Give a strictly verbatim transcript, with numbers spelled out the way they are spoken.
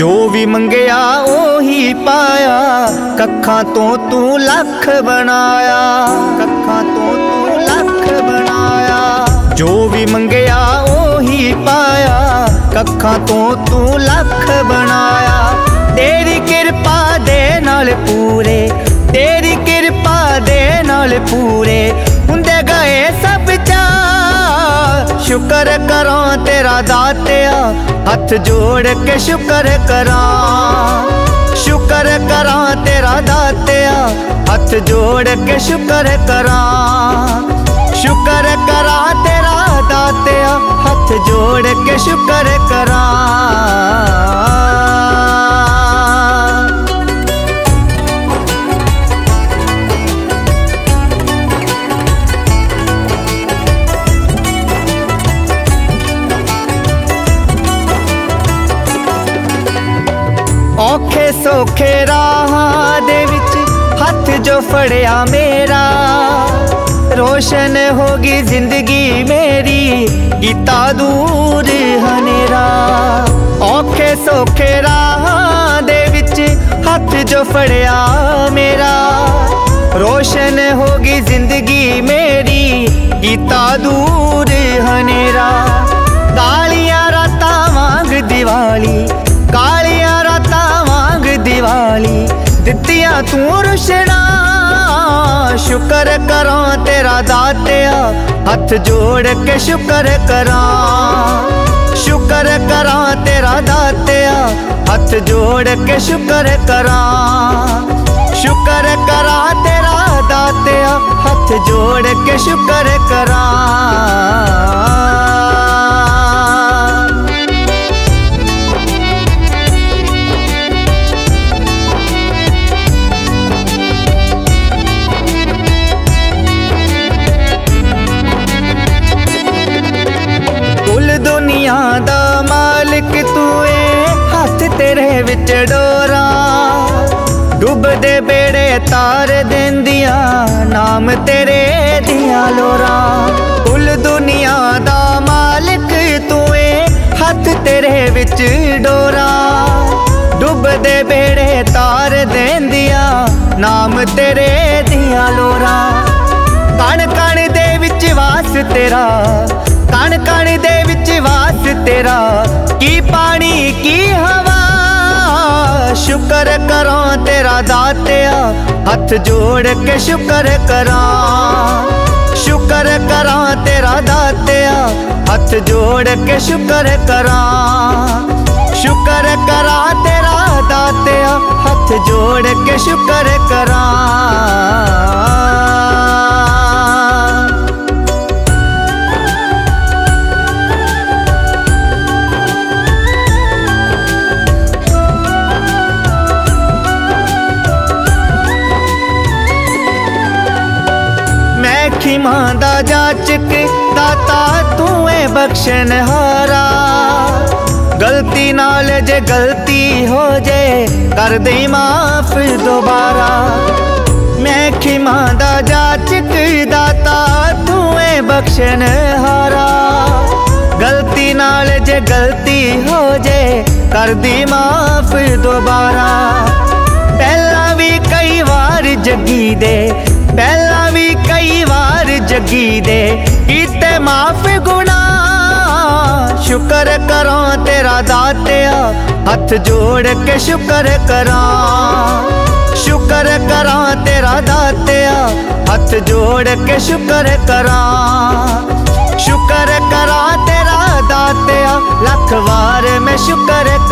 जो भी मंगया ओही पाया, कखा तो तू लख बनाया, कखा तो तू लख बनाया। जो भी मंगया ओही पाया, कखा तो तू लख बनाया। तेरी कृपा दे नाल पूरे, तेरी कृपा दे नाल पूरे हुंदे गए सब चा। शुकर करा तेरा दातिया, हथ जोड़ के शुकर करा। शुकर करा तेरा दातिया, हथ जोड़ के शुकर करा। शुकर करा तेरा दातिया, हथ जोड़ के शुकर करा। औखे सौखे राह दे विच हथ जो फड़िया मेरा, रोशन होगी जिंदगी मेरी, गीता दूर हनेरा। औखे सौखे राह दे विच हथ जो फड़िया मेरा, रोशन होगी जिंदगी मेरी, गीता दूर हनेरा। कालिया राता मांग दिवाली, कालिया राता मांग दिवाली, दित्तिया तू रुशना। शुकर करा तेरा दातिया, हथ जोड़ के शुकर करा। शुकर करा तेरा दातिया, हथ जोड़ के शुकर करा। शुकर करा तेरा दातिया, हथ जोड़ के शुकर करा। डोरा डुबदे बेड़े तार देंदिया, नाम तेरे दिया लोरा। कुल दुनिया दा मालिक तूए, हथ तेरे विच डोरा डुबदे बेड़े तार देंदिया, नाम तेरे दिया लोरा। कण कण दे विच वास तेरा, कण कण दे विच वास तेरा, की पानी की हवा। शुकर करा तेरा दातिया, हथ जोड़ के शुकर करा। शुकर करा तेरा दातिया, हथ जोड़ के शुकर करा। शुकर करा तेरा दातिया, हथ जोड़ के शुकर करा। माँ दा जाचक दाता तूए बख्शन हारा, गलती नाल जे गलती हो जे कर दे माफ दोबारा। मैं खिमा दा जाचक दाता तूए बख्शन हारा, गलती नाल जे गलती हो जे कर दे माफ दोबारा। पहला भी कई बार जगी दे, पहला भी कई बार जगी दे, इतने माफ गुना। शुकर करा तेरा दातिया, हथ जोड़ के शुकर करा। शुकर करा तेरा दातिया, हथ जोड़ के शुकर करा। शुकर करा तेरा दातिया, लख बार में शुकर